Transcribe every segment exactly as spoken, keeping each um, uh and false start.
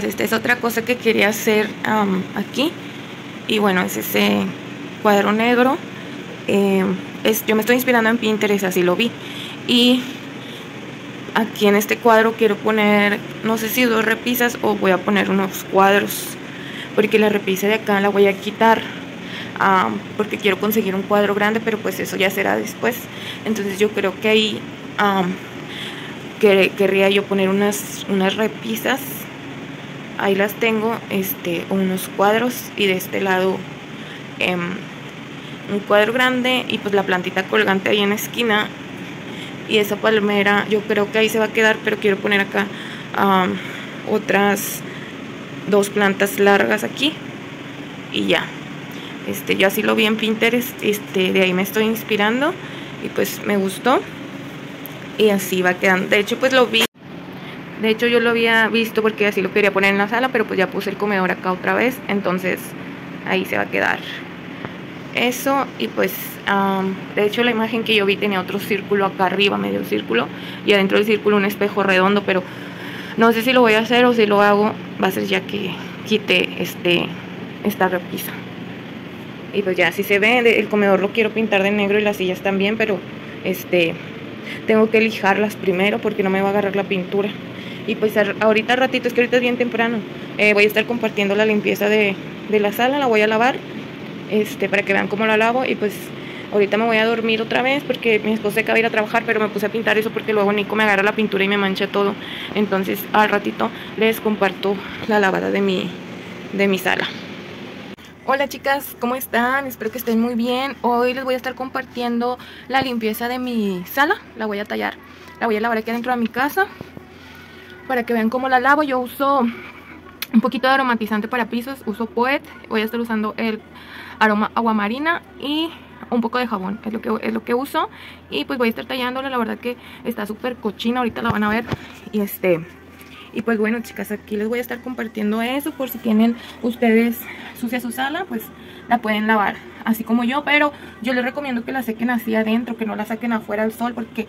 chicas, esta es otra cosa que quería hacer um, aquí. Y bueno, es ese cuadro negro. Eh, es, yo me estoy inspirando en Pinterest, así lo vi. Y aquí en este cuadro quiero poner, no sé si dos repisas o voy a poner unos cuadros, porque la repisa de acá la voy a quitar um, porque quiero conseguir un cuadro grande, pero pues eso ya será después. Entonces yo creo que ahí um, quer querría yo poner unas, unas repisas. Ahí las tengo, este, unos cuadros, y de este lado eh, un cuadro grande y pues la plantita colgante ahí en la esquina, y esa palmera yo creo que ahí se va a quedar, pero quiero poner acá um, otras dos plantas largas aquí y ya. Este, yo así lo vi en Pinterest, este, de ahí me estoy inspirando y pues me gustó y así va quedando. De hecho pues lo vi De hecho yo lo había visto porque así lo quería poner en la sala, pero pues ya puse el comedor acá otra vez, entonces ahí se va a quedar eso. Y pues um, de hecho la imagen que yo vi tenía otro círculo acá arriba, medio círculo, y adentro del círculo un espejo redondo, pero no sé si lo voy a hacer, o si lo hago va a ser ya que quite este, esta repisa. Y pues ya así se ve. El comedor lo quiero pintar de negro y las sillas también, pero este tengo que lijarlas primero porque no me va a agarrar la pintura. Y pues ahorita ratito, es que ahorita es bien temprano, eh, voy a estar compartiendo la limpieza de, de la sala. La voy a lavar, este, para que vean cómo la lavo. Y pues ahorita me voy a dormir otra vez porque mi esposa acaba de ir a trabajar, pero me puse a pintar eso porque luego Nico me agarra la pintura y me mancha todo. Entonces al ratito les comparto la lavada de mi, de mi sala. Hola chicas, ¿cómo están? Espero que estén muy bien. Hoy les voy a estar compartiendo la limpieza de mi sala. La voy a tallar, la voy a lavar aquí dentro de mi casa para que vean cómo la lavo. Yo uso un poquito de aromatizante para pisos, uso Poet. Voy a estar usando el aroma aguamarina y un poco de jabón, es lo que, es lo que uso. Y pues voy a estar tallándola, la verdad que está súper cochina, ahorita la van a ver. Y este... Y pues bueno chicas, aquí les voy a estar compartiendo eso, por si tienen ustedes sucia su sala, pues la pueden lavar así como yo. Pero yo les recomiendo que la sequen así adentro, que no la saquen afuera al sol, porque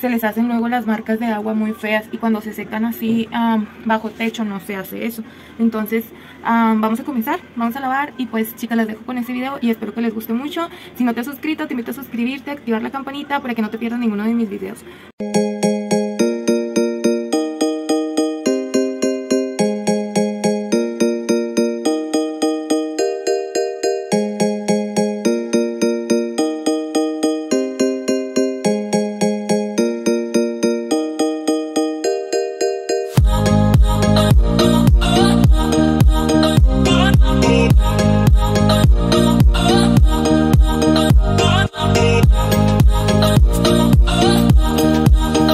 se les hacen luego las marcas de agua muy feas, y cuando se secan así um, bajo techo no se hace eso. Entonces um, vamos a comenzar, vamos a lavar. Y pues chicas, las dejo con este video y espero que les guste mucho. Si no te has suscrito, te invito a suscribirte, a activar la campanita para que no te pierdas ninguno de mis videos. Oh,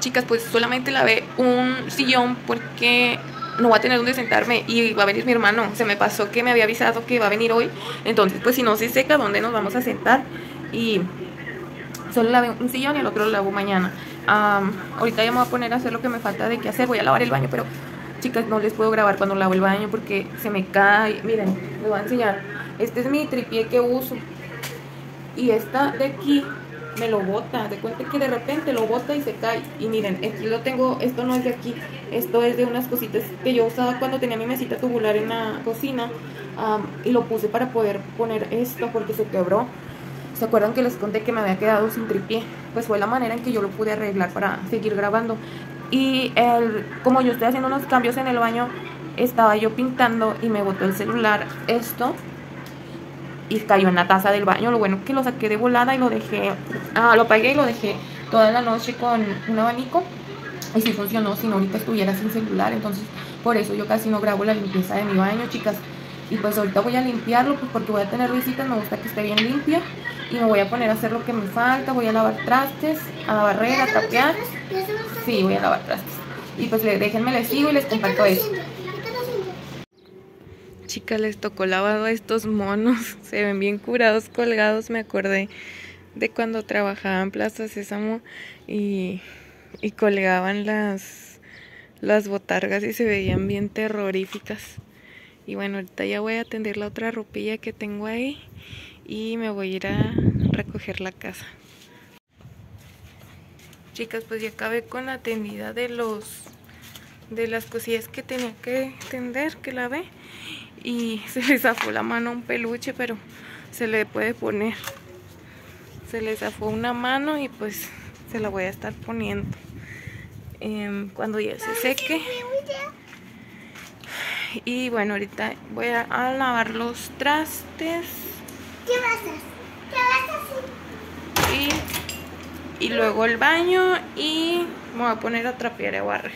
chicas, pues solamente lavé un sillón porque no voy a tener donde sentarme y va a venir mi hermano. Se me pasó que me había avisado que va a venir hoy. Entonces, pues si no se seca, ¿dónde nos vamos a sentar? Y solo lavé un sillón y el otro lo lavo mañana. Um, ahorita ya me voy a poner a hacer lo que me falta de qué hacer. Voy a lavar el baño, pero chicas, no les puedo grabar cuando lavo el baño porque se me cae. Miren, les voy a enseñar. Este es mi tripié que uso. Y esta de aquí me lo bota, de cuenta que de repente lo bota y se cae. Y miren, aquí lo tengo, esto no es de aquí, esto es de unas cositas que yo usaba cuando tenía mi mesita tubular en la cocina. Um, y lo puse para poder poner esto porque se quebró. ¿Se acuerdan que les conté que me había quedado sin tripié? Pues fue la manera en que yo lo pude arreglar para seguir grabando. Y el, como yo estoy haciendo unos cambios en el baño, estaba yo pintando y me botó el celular esto. Y cayó en la taza del baño. Lo bueno es que lo saqué de volada y lo dejé. Ah, lo apagué y lo dejé toda la noche con un abanico. Y sí funcionó, si no ahorita estuviera sin celular. Entonces, por eso yo casi no grabo la limpieza de mi baño, chicas. Y pues ahorita voy a limpiarlo, pues porque voy a tener visitas. Me gusta que esté bien limpia. Y me voy a poner a hacer lo que me falta. Voy a lavar trastes, a barrer, a trapear. Sí, voy a lavar trastes. Y pues déjenme, les sigo y les comparto eso. Chicas, les tocó lavado a estos monos. Se ven bien curados, colgados. Me acordé de cuando trabajaba en Plaza Sésamo y, y colgaban las, las botargas y se veían bien terroríficas. Y bueno, ahorita ya voy a atender la otra ropilla que tengo ahí y me voy a ir a recoger la casa. Chicas, pues ya acabé con la tendida de los... de las cosillas que tenía que tender, que lavé. Y se le zafó la mano a un peluche, pero se le puede poner. Se le zafó una mano y pues se la voy a estar poniendo eh, cuando ya se seque. Y bueno, ahorita voy a, a lavar los trastes. ¿Qué vas a hacer? ¿Qué vas a hacer? Y, y luego el baño y me voy a poner a trapear y a barrer.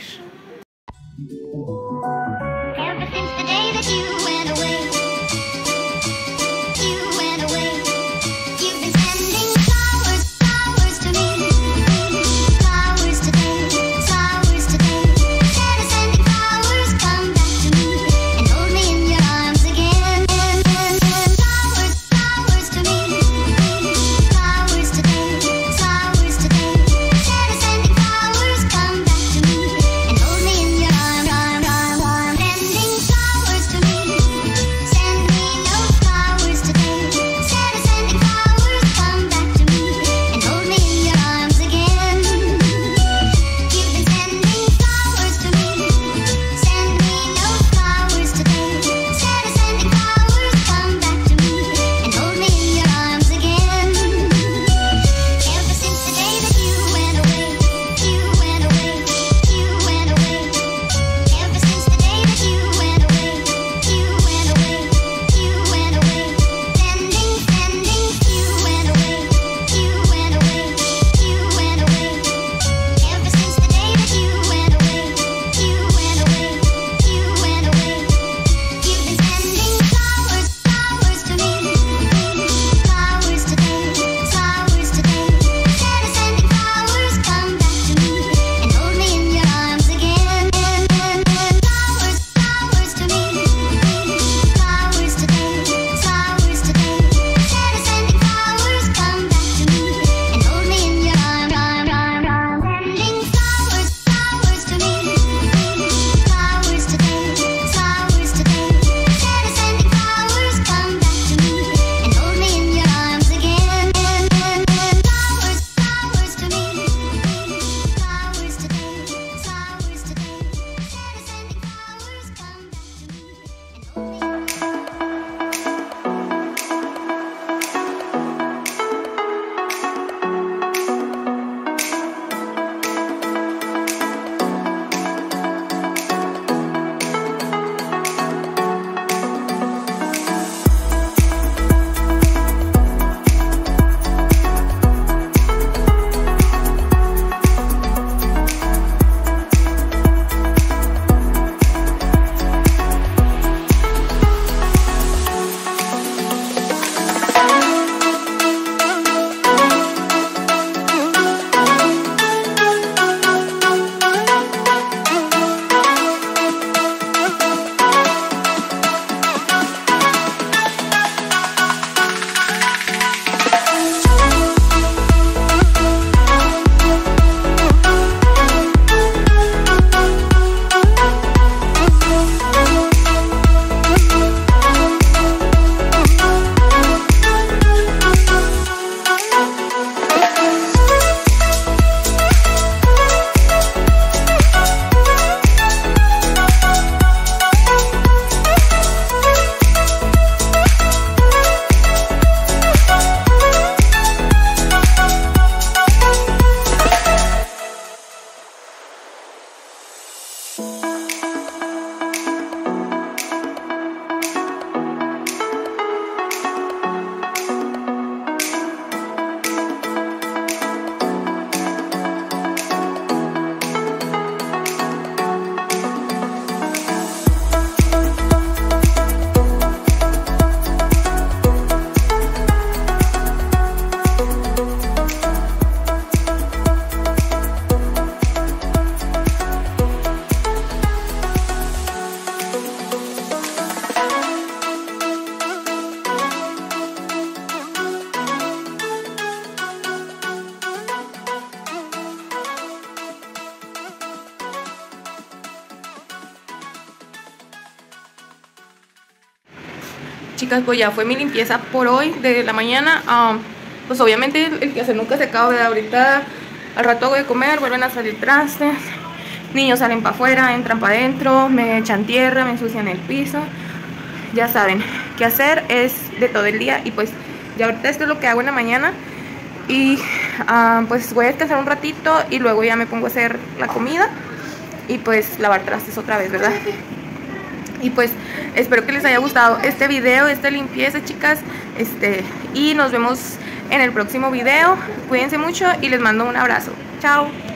chicas, pues ya fue mi limpieza por hoy, de la mañana. Um, pues obviamente el, el que hace nunca se acaba de ahorita. Al rato hago de comer, vuelven a salir trastes. Niños salen para afuera, entran para adentro, me echan tierra, me ensucian el piso. Ya saben, qué hacer es de todo el día. Y pues ya ahorita esto es lo que hago en la mañana. Y uh, pues voy a descansar un ratito y luego ya me pongo a hacer la comida. Y pues lavar trastes otra vez, ¿verdad? Y pues espero que les haya gustado este video, esta limpieza, chicas. Este, y nos vemos en el próximo video. Cuídense mucho y les mando un abrazo. Chao.